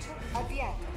Lancio avviato.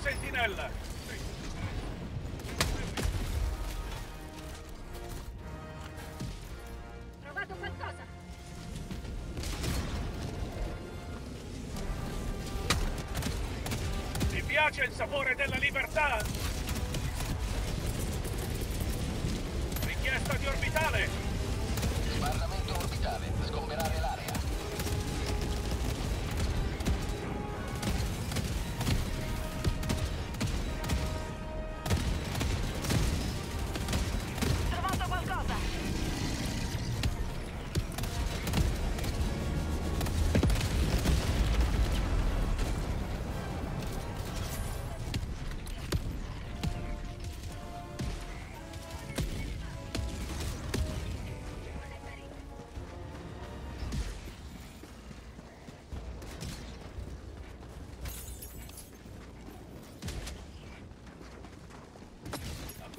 Sentinella! Trovato qualcosa! Mi piace il sapore della libertà! Richiesta di orbitale! Sbarramento orbitale, sgomberare l'area!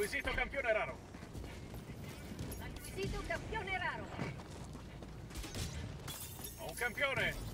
Acquisito campione raro. Acquisito campione raro. Ho un campione.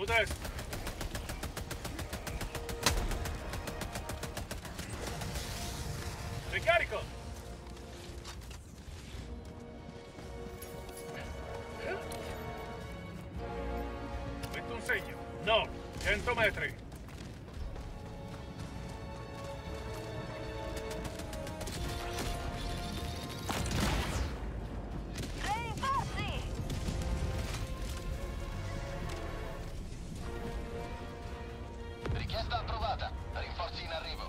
Sud-est. Ricarico. Metto un segno. No, 100 metri. Richiesta approvata. Rinforzi in arrivo.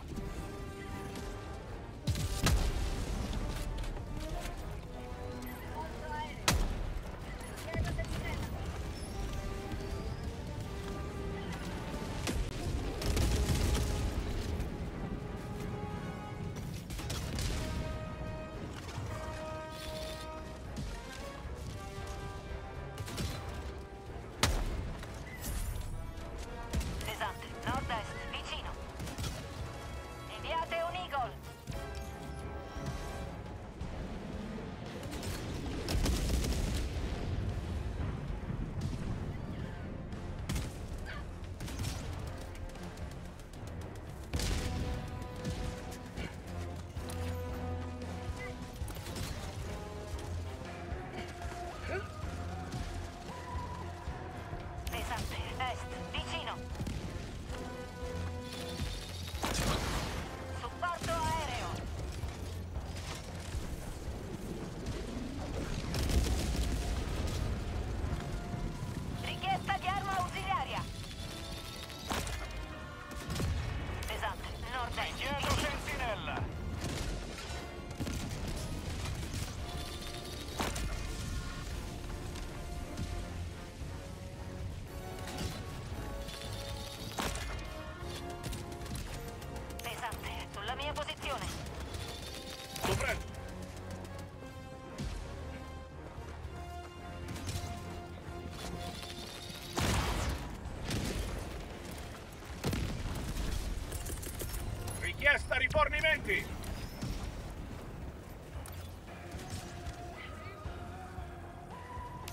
Richiesta rifornimenti.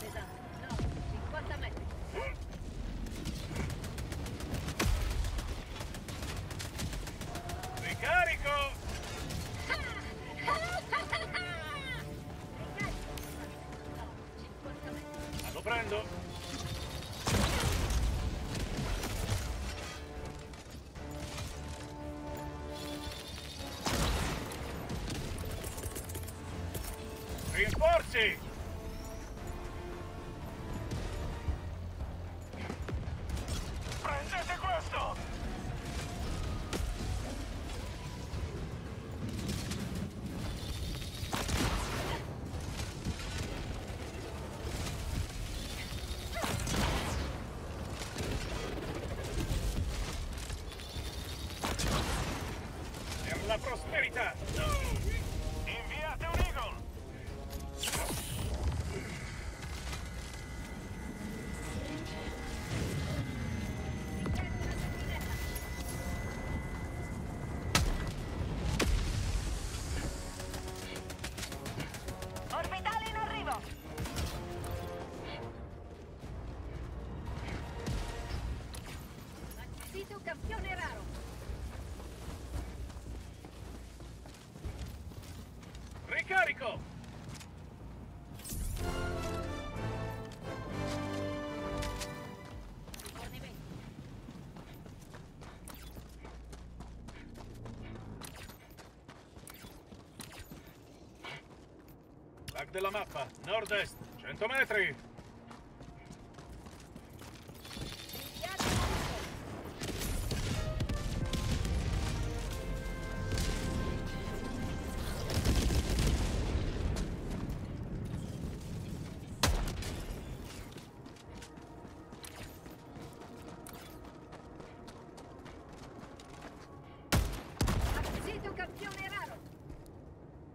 Esatto, no, 50 metri. Ricarico. Lo prendo. Rinforzi. Prendete questo. La prosperità! Inviate un Eagle! Orbitale in arrivo! Acquisito campione raro! Ricarico! Tag della mappa, nord-est, 100 metri! Campione raro.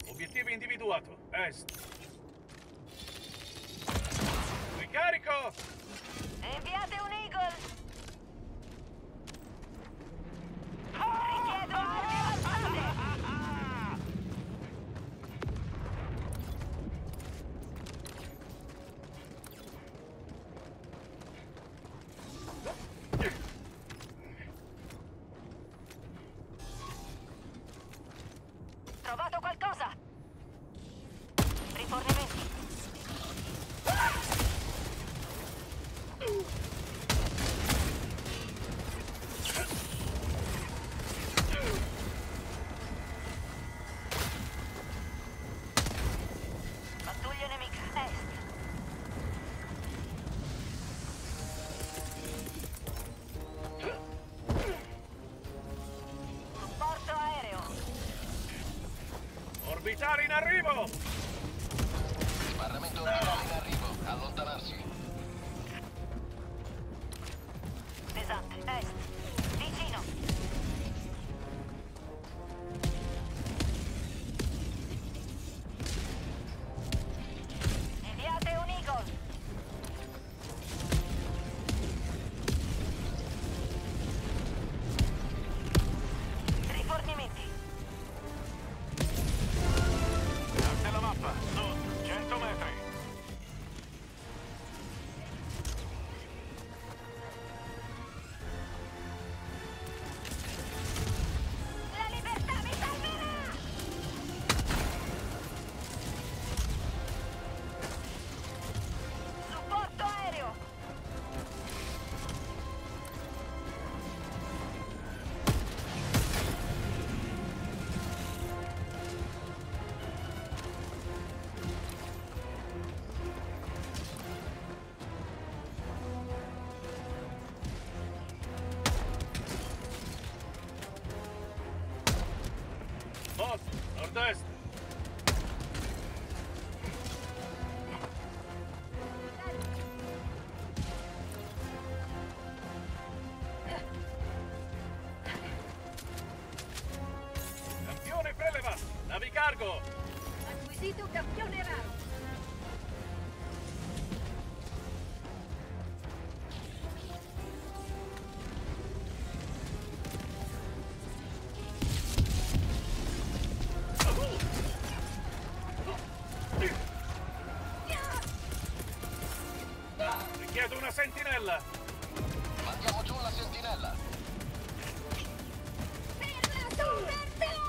Obiettivo individuato, est. Ricarico. Inviate un Eagle. Richiedo armi avanti. Trovato qualcosa! Rifornimenti! Pattuglia nemica, est! Supporto aereo! Orbitare in arrivo! Sbarramento orbitale in arrivo, allontanarsi. Pesante, est, vicino. Inviate un Eagle. Rifornimenti. Sud, 100 metri. cargo! Acquisito campione raro! Richiedo una sentinella! Mandiamo giù la sentinella! Per la super terra!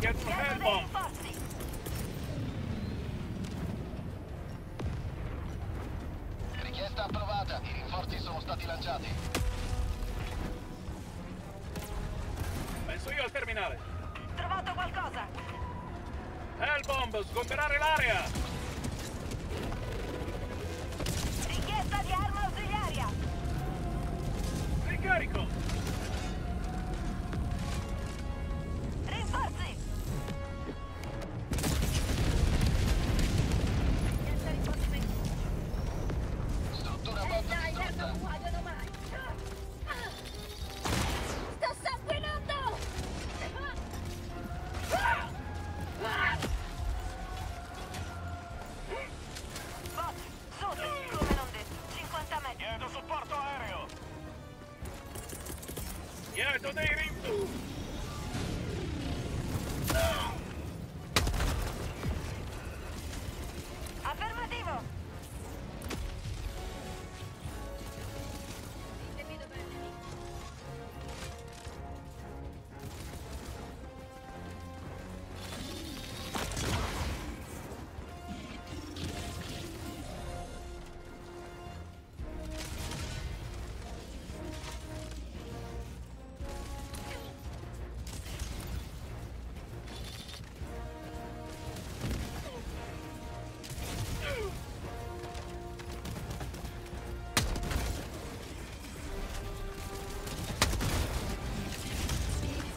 Get some hand bombs! Richiesta approvata, i rinforzi sono stati lanciati. Penso io al terminale. Trovato qualcosa! Hellbomb, sgomberare l'area! Richiesta di arma ausiliaria! Ricarico!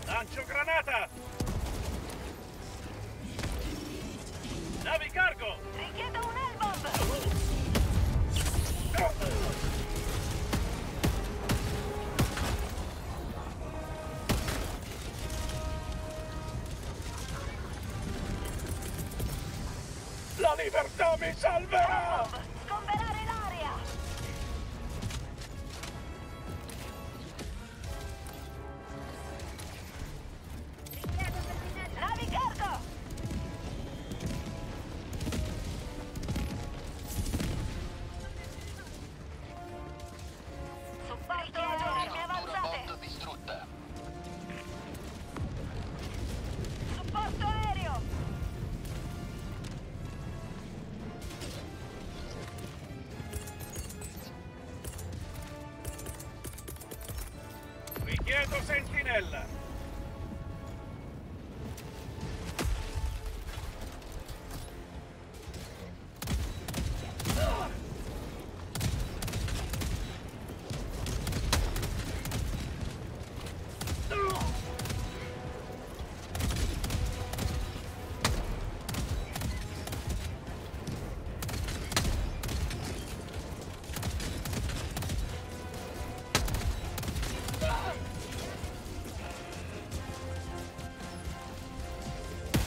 Lancio granata! Navi cargo! Richiedo un Hellbomb! La libertà mi salverà! Sgomberare l'area! Chiedo sentinella!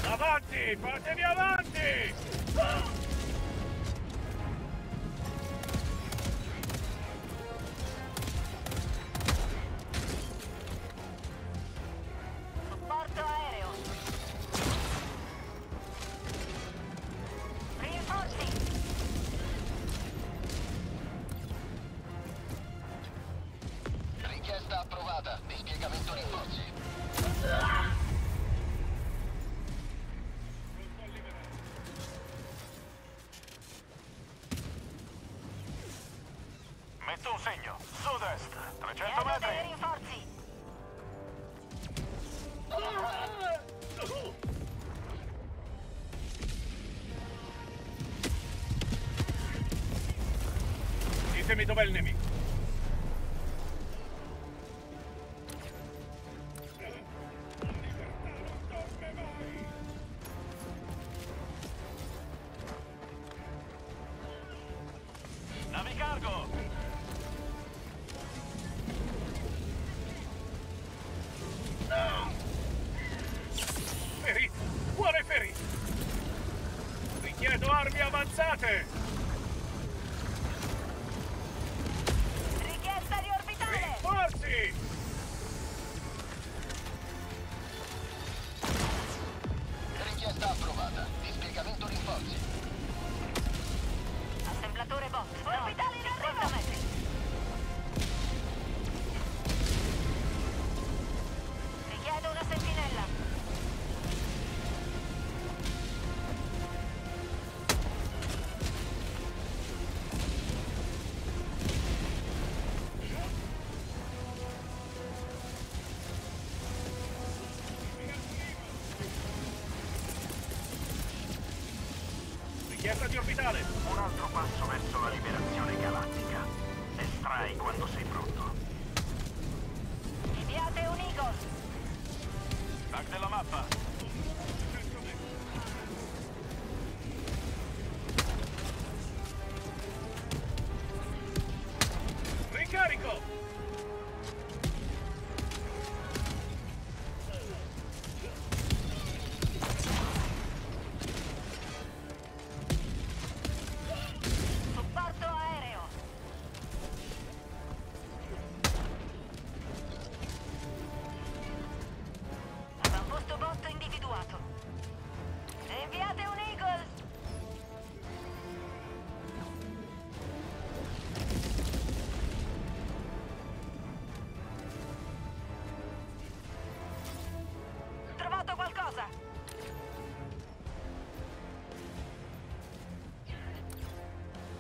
Avanti! Fatevi avanti! Supporto aereo! Rinforzi! Risposta approvata. Dispiegamento rinforzi. Metto un segno. Sud-est. 300 metri. Rinforzi. Ditemi dov'è il nemico. Di orbitale. Un altro passo verso la liberazione galattica. Estrai quando sei pronto. Inviate un Eagle. Tag della mappa. Ricarico.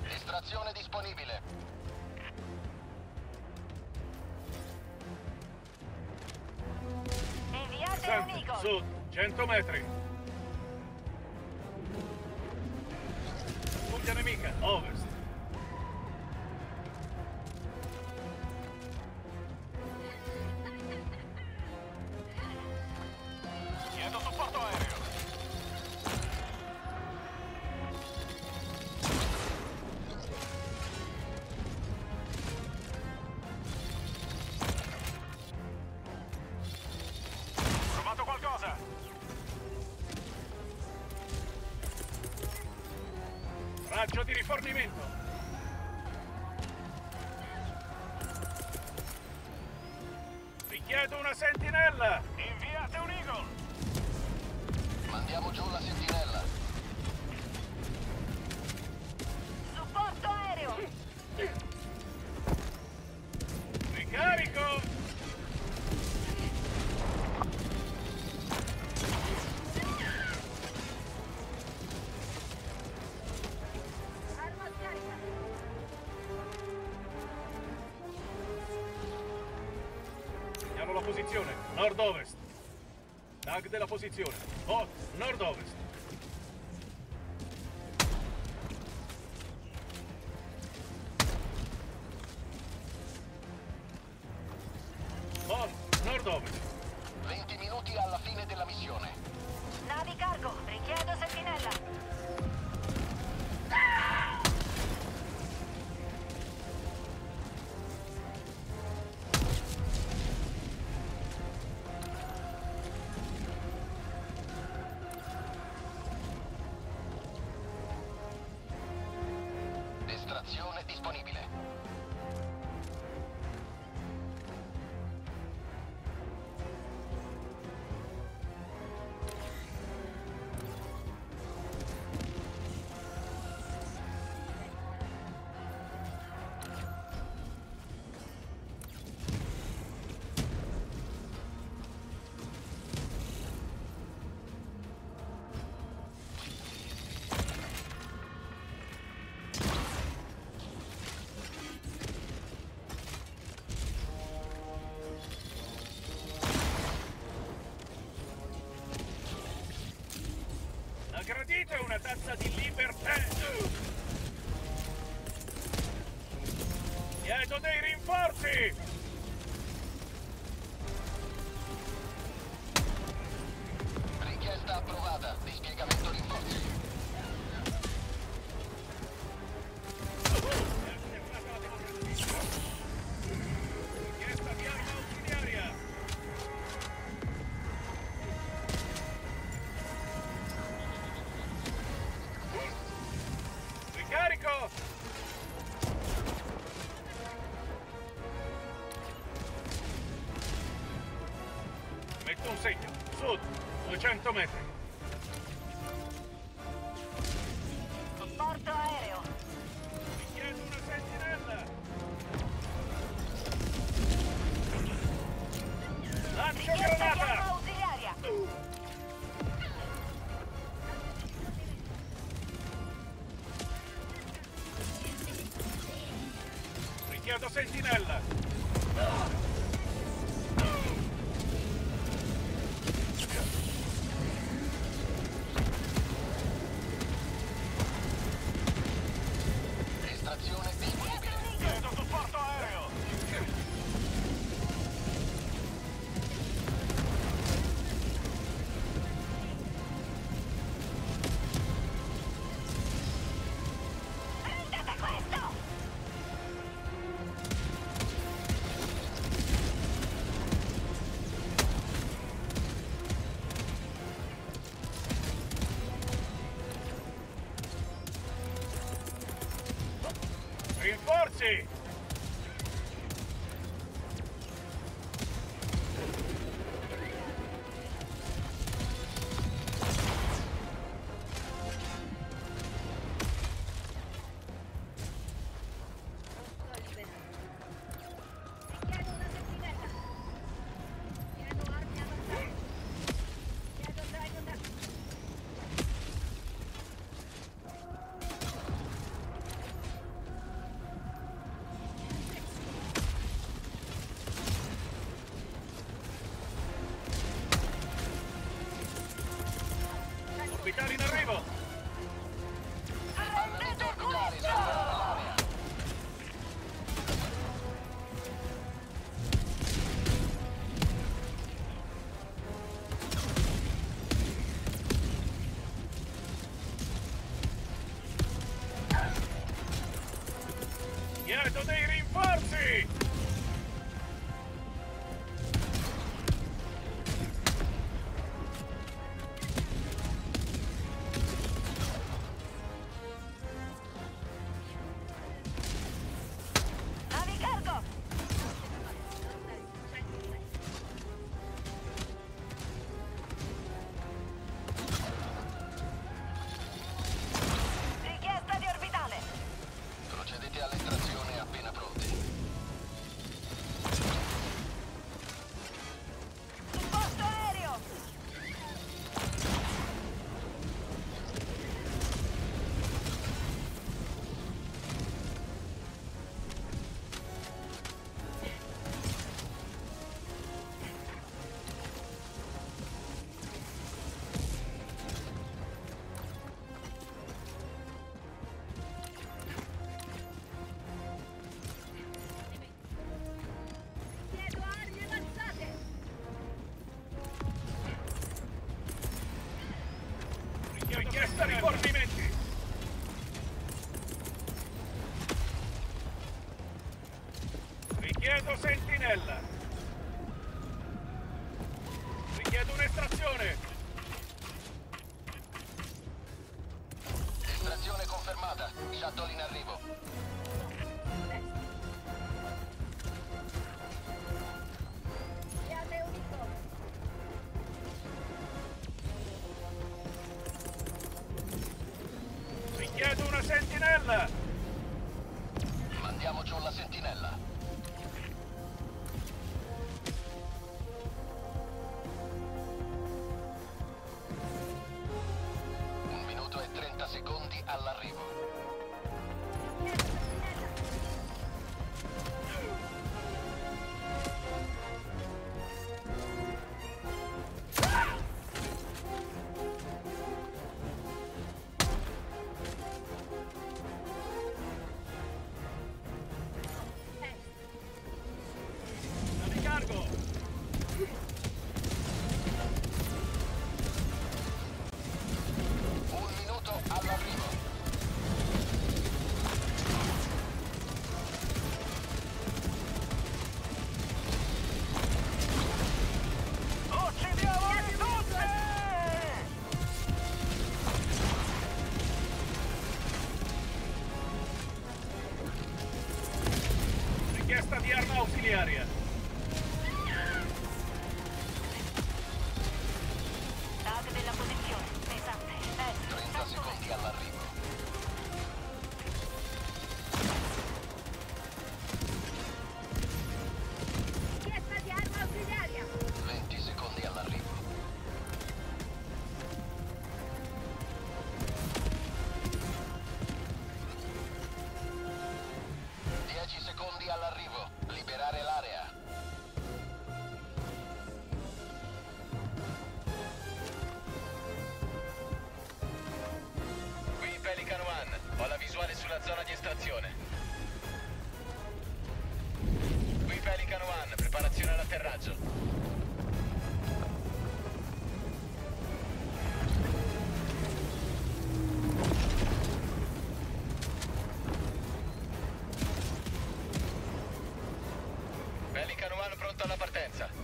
Estrazione disponibile. Inviate un Eagle. Su, 100 metri. Punta nemica, ovest. Raggio di rifornimento. Richiedo una sentinella. Inviate un Eagle. Mandiamo giù la sentinella. Supporto aereo. Ricarico. Posizione nord-ovest. Tag della posizione. Oh, nord-ovest. Oh, nord-ovest. 20 minuti alla fine della missione. Navi cargo, richiedo sentinella. Ah! Merita una tazza di libertà! Chiedo dei rinforzi! Richiesta approvata, dispiegamento rinforzi. Metto un segno, sud, 200 metri. Porto aereo. Mi chiedo una sentinella. Lancio granata. Ausiliaria. Richiedo sentinella. Rinforzi! Orbitali in arrivo! Arrendete il culo! Chiedo dei rinforzi! Richiesta rifornimenti! Richiedo sentinella! Richiedo un'estrazione! Estrazione confermata! Shuttle in arrivo! Chiedo una sentinella! Mandiamo giù la sentinella! Un minuto e 30 secondi all'arrivo! Ah! the area. Date della posizione, pesante, 30 secondi all'arrivo. Richiesta di arma auxiliaria. 20 secondi all'arrivo.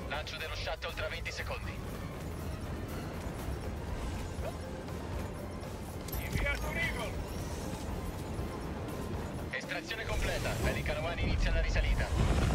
Lancio dello shuttle tra 20 secondi. Inviato un Eagle. Estrazione completa. Pelican One inizia la risalita.